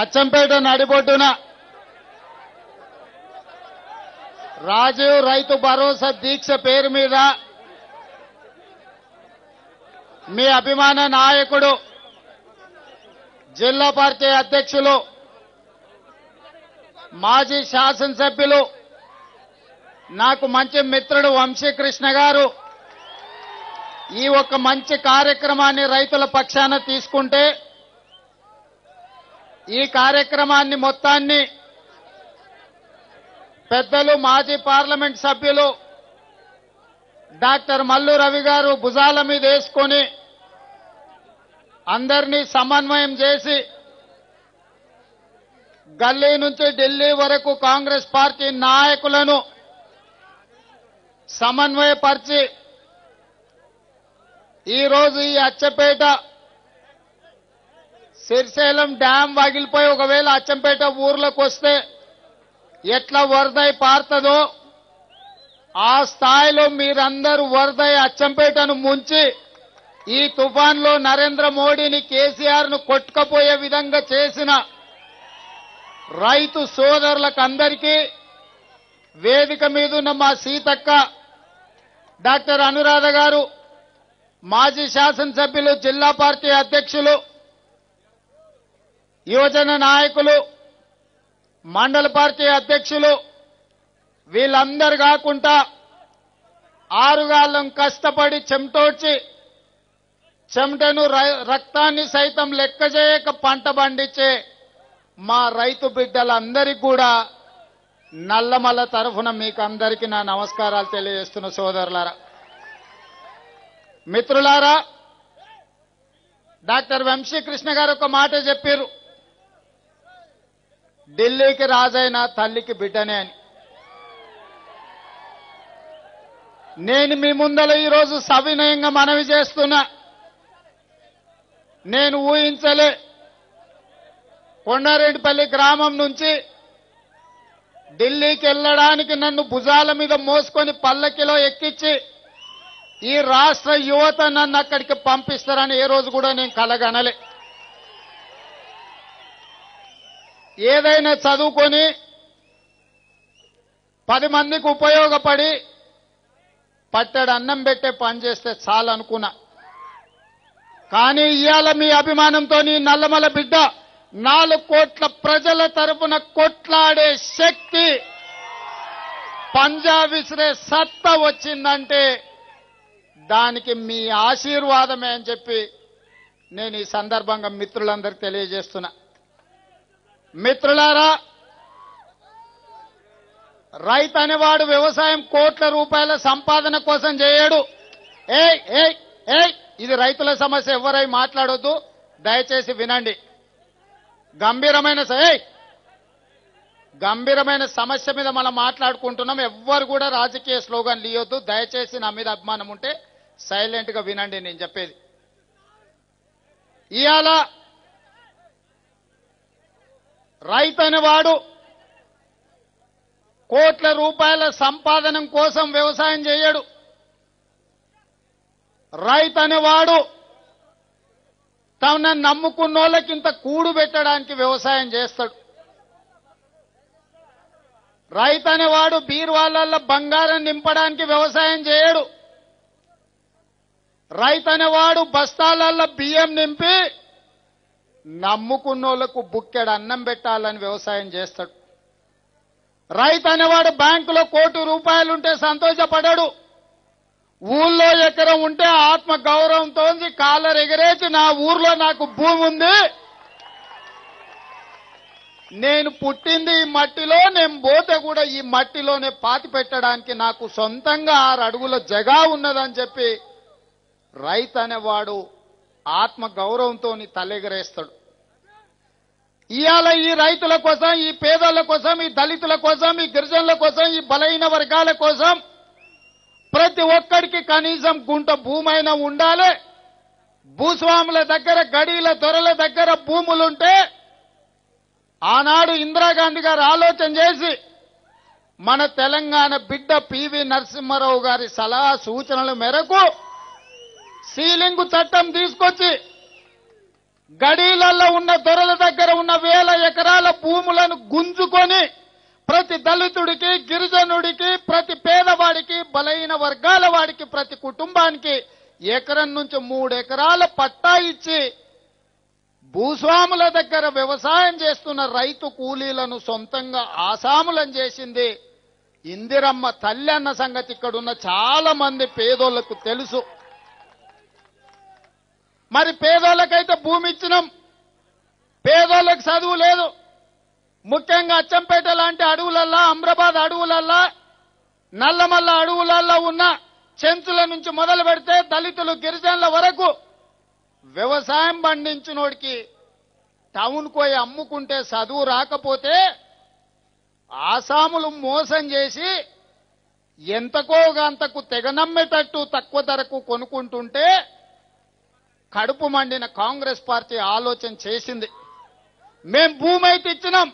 అచ్చంపేట నడిబొడ్డున రాజీవ్ రైతు భరోసా దీక్ష పేరు మీద మీ అభిమాన నాయకుడు జిల్లా పార్టీ అధ్యక్షులు మాజీ శాసనసభ్యులు నాకు మంచి మిత్రుడు వంశీకృష్ణ గారు ఈ ఒక మంచి కార్యక్రమాన్ని రైతుల పక్షాన తీసుకుంటే ఈ కార్యక్రమాన్ని మొత్తాన్ని పెద్దలు మాజీ పార్లమెంట్ సభ్యులు డాక్టర్ మల్లు రవి గారు భుజాల మీద వేసుకొని అందరినీ సమన్వయం చేసి గల్లీ నుంచి ఢిల్లీ వరకు కాంగ్రెస్ పార్టీ నాయకులను సమన్వయపరిచి ఈ రోజు ఈ అచ్చంపేట సిరిసేలం డ్యామ్ వాగిలిపోయి ఒకవేళ అచ్చంపేట ఊర్లోకి వస్తే ఎట్లా వరదై పారుతుందో ఆ స్థాయిలో మీరందరూ వరదై అచ్చంపేటను ముంచి ఈ తుఫాన్లో నరేంద్ర మోడీని కేసీఆర్ను కొట్టుకపోయే విధంగా చేసిన రైతు సోదరులకు అందరికీ వేదిక మీద ఉన్న మా సీతక్క డాక్టర్ అనురాధ గారు మాజీ శాసనసభ్యులు జిల్లా పార్టీ అధ్యక్షులు యువజన నాయకులు మండల పార్టీ అధ్యక్షులు వీళ్ళందరూ కాకుండా ఆరుగాలం కష్టపడి చెమటోడ్చి చెమటను రక్తాన్ని సైతం లెక్క చేయక పంట పండించే మా రైతు బిడ్డలందరికీ కూడా నల్లమల్ల తరఫున మీకు అందరికీ నా నమస్కారాలు తెలియజేస్తున్న సోదరులారా మిత్రులారా డాక్టర్ వంశీకృష్ణ గారు ఒక మాట చెప్పారు ఢిల్లీకి రాజైన తల్లికి బిడ్డనే అని నేను మీ ముందల ఈరోజు సవినయంగా మనవి చేస్తున్నా నేను ఊహించలే కొండారెడ్డిపల్లి గ్రామం నుంచి ఢిల్లీకి వెళ్ళడానికి నన్ను భుజాల మీద మోసుకొని పల్లకిలో ఎక్కించి ఈ రాష్ట్ర యువత నన్ను అక్కడికి పంపిస్తారని ఏ రోజు కూడా నేను కలగనలే ఏదైనా చదువుకొని 10 మందికి ఉపయోగపడి పట్టెడు అన్నం పెట్టే పని చేస్తే చాలనుకున్నా కానీ ఇవాళ మీ అభిమానంతో నీ నల్లమల బిడ్డ 4 కోట్ల ప్రజల తరపున కొట్లాడే శక్తి పంజా విసిరే సత్తా వచ్చిందంటే దానికి మీ ఆశీర్వాదమే అని చెప్పి నేను ఈ సందర్భంగా మిత్రులందరికీ తెలియజేస్తున్నా మిత్రులారా రైతు అనేవాడు వ్యవసాయం కోట్ల రూపాయల సంపాదన కోసం చేయడు ఏయ్ ఏయ్ ఏయ్ ఇది రైతుల సమస్య ఎవరై మాట్లాడొద్దు దయచేసి వినండి గంభీరమైన సమస్య మీద మనం మాట్లాడుకుంటున్నాం ఎవ్వరు కూడా రాజకీయ స్లోగన్లు ఇవ్వద్దు దయచేసి నా మీద అభిమానం ఉంటే సైలెంట్గా వినండి నేను చెప్పేది ఇవాళ రైతు అనేవాడు కోట్ల రూపాయల సంపాదన కోసం వ్యవసాయం చేయడు రైతు అనేవాడు తన నమ్ముకున్నోళ్ళకి ఇంత కూడు పెట్టడానికి వ్యవసాయం చేస్తాడు రైతు అనేవాడు బీరువాళ్ళల్లో బంగారం నింపడానికి వ్యవసాయం చేయడు రైతు అనేవాడు బస్తాలల్లో బియ్యం నింపి నమ్ముకున్నోళ్లకు బుక్కెడు అన్నం పెట్టాలని వ్యవసాయం చేస్తాడు రైతు అనేవాడు బ్యాంకులో 1 కోటి రూపాయలుంటే సంతోషపడాడు ఊళ్ళో ఎకరం ఉంటే ఆత్మ గౌరవంతో కాలర్ ఎగరేసి నా ఊర్లో నాకు భూమి ఉంది నేను పుట్టింది ఈ మట్టిలో నేను పోతే కూడా ఈ మట్టిలోనే పాతి పెట్టడానికి నాకు సొంతంగా 6 అడుగుల జగా ఉన్నదని చెప్పి రైతు అనేవాడు ఆత్మ గౌరవంతో తలెగరేస్తాడు ఇవాళ ఈ రైతుల కోసం ఈ పేదల కోసం ఈ దళితుల కోసం ఈ గిరిజనుల కోసం ఈ బలహీన వర్గాల కోసం ప్రతి ఒక్కడికి కనీసం గుంట భూమైనా ఉండాలి భూస్వాముల దగ్గర గడీల దొరల దగ్గర భూములుంటే ఆనాడు ఇందిరాగాంధీ గారు ఆలోచన చేసి మన తెలంగాణ బిడ్డ పివి నరసింహారావు గారి సలహా సూచనల మేరకు సీలింగు చట్టం తీసుకొచ్చి గడిలల్ల ఉన్న దొరల దగ్గర ఉన్న వేల ఎకరాల భూములను గుంజుకొని ప్రతి దళితుడికి గిరిజనుడికి ప్రతి పేదవాడికి బలైన వర్గాల వాడికి ప్రతి కుటుంబానికి ఎకరం నుంచి 3 ఎకరాల పట్టా ఇచ్చి భూస్వాముల దగ్గర వ్యవసాయం చేస్తున్న రైతు కూలీలను సొంతంగా ఆసాములను చేసింది ఇందిరమ్మ తల్లి అన్న సంగతి ఇక్కడ ఉన్న చాలా మంది పేదోళ్ళకు తెలుసు। మరి పేదోళ్ళకైతే భూమి ఇచ్చినాం, పేదోళ్ళకి చదువు లేదు। ముఖ్యంగా అచ్చంపేట లాంటి అడవులల్ల, అమరాబాద్ అడవులల్ల, నల్లమల్ల అడవులల్ల ఉన్న చెంచుల నుంచి మొదలు పెడితే దళితులు గిరిజనుల వరకు వ్యవసాయం పండించినోడికి టౌన్ కోయి అమ్ముకుంటే చదువు రాకపోతే ఆసాములు మోసం చేసి ఎంతకోగాంతకు తెగనమ్మేటట్టు తక్కువ ధరకు కొనుక్కుంటుంటే కడుపు మండిన కాంగ్రెస్ పార్టీ ఆలోచన చేసింది, మేం భూమి అయితే ఇచ్చినాం,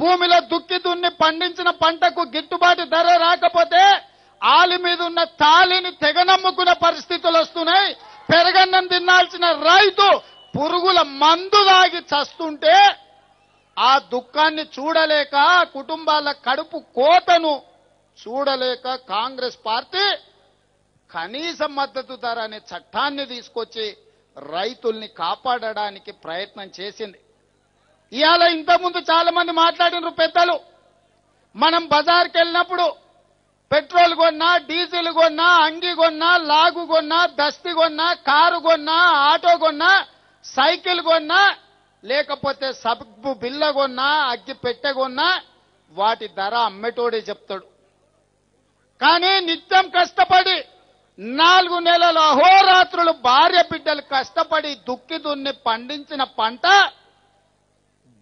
భూమిలో దుక్కి దున్ని పండించిన పంటకు గిట్టుబాటు ధర రాకపోతే ఆలి మీద ఉన్న తాలిని తెగనమ్ముకున్న పరిస్థితులు వస్తున్నాయి। పెరగన్నం తినాల్సిన రైతు పురుగుల మందు తాగి చస్తుంటే ఆ దుఃఖాన్ని చూడలేక కుటుంబాల కడుపు కోతను చూడలేక కాంగ్రెస్ పార్టీ కనీస మద్దతు ధర అనే చట్టాన్ని తీసుకొచ్చి రైతుల్ని కాపాడడానికి ప్రయత్నం చేసింది। ఇయాల ఇంతకుముందు చాలా మంది మాట్లాడినారు పెద్దలు, మనం బజార్కి వెళ్ళినప్పుడు పెట్రోల్ కొన్నా, డీజిల్ కొన్నా, అంగి కొన్నా, లాగు కొన్నా, దస్తి కొన్నా, కారు కొన్నా, ఆటో కొన్నా, సైకిల్ కొన్నా, లేకపోతే సబ్బు బిల్ల కొన్నా, అగ్గి పెట్టె కొన్నా వాటి ధర అమ్మేటోడే చెప్తాడు। కానీ నిత్యం కష్టపడి 4 నెలలు అహోరాత్రులు భార్య బిడ్డలు కష్టపడి దుక్కి దున్ని పండించిన పంట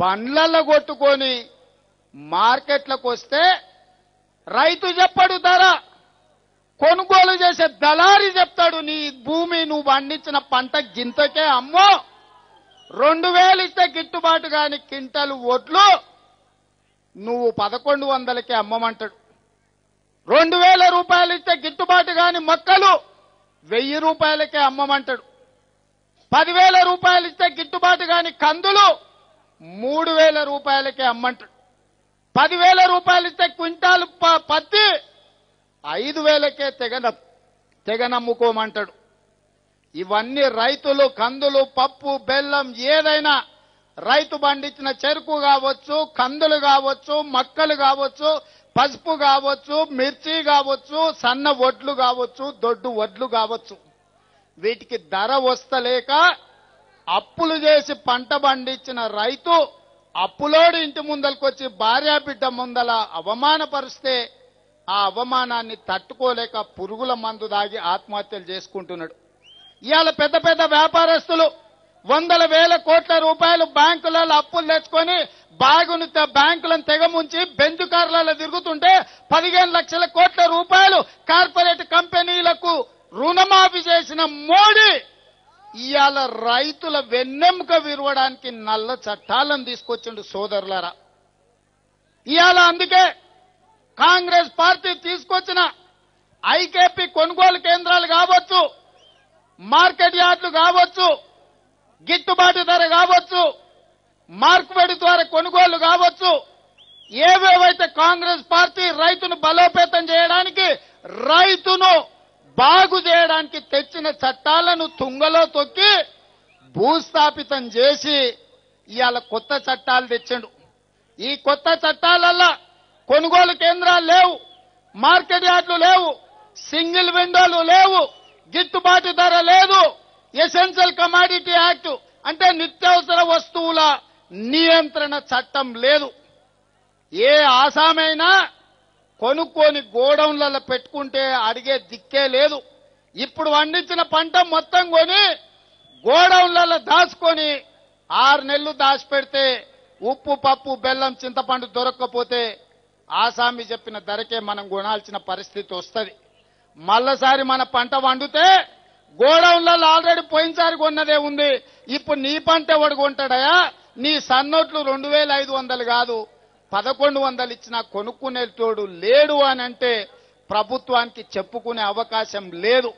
బండ్లలో కొట్టుకొని మార్కెట్లకు వస్తే రైతు చెప్పాడు ధర, కొనుగోలు చేసే దళారి చెప్తాడు, నీ భూమి నువ్వు పండించిన పంట గింతకే అమ్మో, 2000 ఇస్తే గిట్టుబాటు కాని క్వింటల్ వడ్లు నువ్వు 1100కే అమ్మమంటాడు, 2000 రూపాయలు ఇస్తే గిట్టుబాటు కాని మొక్కలు 1000 రూపాయలకే అమ్మమంటాడు, 10,000 రూపాయలు ఇస్తే గిట్టుబాటు కాని కందులు 3,000 రూపాయలకే అమ్మంటాడు, 10,000 రూపాయలు ఇస్తే క్వింటాలు పత్తి 5,000కే తెగనమ్ముకోమంటాడు। ఇవన్నీ రైతులు కందులు పప్పు బెల్లం ఏదైనా రైతు పండించిన చెరుకు కావచ్చు, కందులు కావచ్చు, మక్కలు కావచ్చు, పసుపు కావచ్చు, మిర్చి కావచ్చు, సన్న వడ్లు కావచ్చు, దొడ్డు వడ్లు కావచ్చు, వీటికి ధర వస్తలేక అప్పులు చేసి పంట పండించిన రైతు అప్పులోడి ఇంటి ముందలకొచ్చి భార్య బిడ్డ ముందల అవమానపరిస్తే ఆ అవమానాన్ని తట్టుకోలేక పురుగుల మందు దాగి ఆత్మహత్యలు చేసుకుంటున్నాడు। ఇవాళ పెద్ద పెద్ద వ్యాపారస్తులు వందల వేల కోట్ల రూపాయలు బ్యాంకులలో అప్పులు తెచ్చుకొని బ్యాంకులను తెగముంచి బెంచ్ కార్లలో తిరుగుతుంటే 15 లక్షల కోట్ల రూపాయలు కార్పొరేట్ కంపెనీలకు రుణమాఫీ చేసిన మోడీ ఇవాళ రైతుల వెన్నెముక విరవడానికి నల్ల చట్టాలను తీసుకొచ్చిండు సోదరులారా। ఇవాళ అందుకే కాంగ్రెస్ పార్టీ తీసుకొచ్చిన ఐకేపీ కొనుగోలు కేంద్రాలు కావచ్చు, మార్కెట్ యార్డులు కావచ్చు, గిట్టుబాటు ధర కావచ్చు, మార్కెట్ ద్వారా కొనుగోలు కావచ్చు, ఏవేవైతే కాంగ్రెస్ పార్టీ రైతును బలోపేతం చేయడానికి రైతును బాగు చేయడానికి తెచ్చిన చట్టాలను తుంగలో తొక్కి భూస్థాపితం చేసి ఇవాళ కొత్త చట్టాలు తెచ్చిండు। ఈ కొత్త చట్టాలల్లా కొనుగోలు కేంద్రాలు లేవు, మార్కెట్ యార్డులు లేవు, సింగిల్ విండోలు లేవు, గిట్టుబాటు ధర లేదు, ఎసెన్షియల్ కమాడిటీ యాక్ట్ అంటే నిత్యావసర వస్తువుల నియంత్రణ చట్టం లేదు। ఏ ఆసామైనా కొనుక్కొని గోడౌన్లలో పెట్టుకుంటే అడిగే దిక్కే లేదు। ఇప్పుడు పండించిన పంట మొత్తం కొని గోడౌన్లలో దాచుకొని 6 నెలలు దాచిపెడితే ఉప్పు పప్పు బెల్లం చింతపండు దొరక్కపోతే ఆసామి చెప్పిన ధరకే మనం కొనాల్సిన పరిస్థితి వస్తుంది। మళ్ళసారి మన పంట వండితే గోడౌన్లలో ఆల్రెడీ పోయినసారి కొన్నదే ఉంది, ఇప్పుడు నీ పంట ఎవడు కొంటాడయా, నీ సన్నోట్లు 2,500 కాదు 1,100 ఇచ్చినా కొనుక్కునేటోడు లేడు అని అంటే ప్రభుత్వానికి చెప్పుకునే అవకాశం లేదు।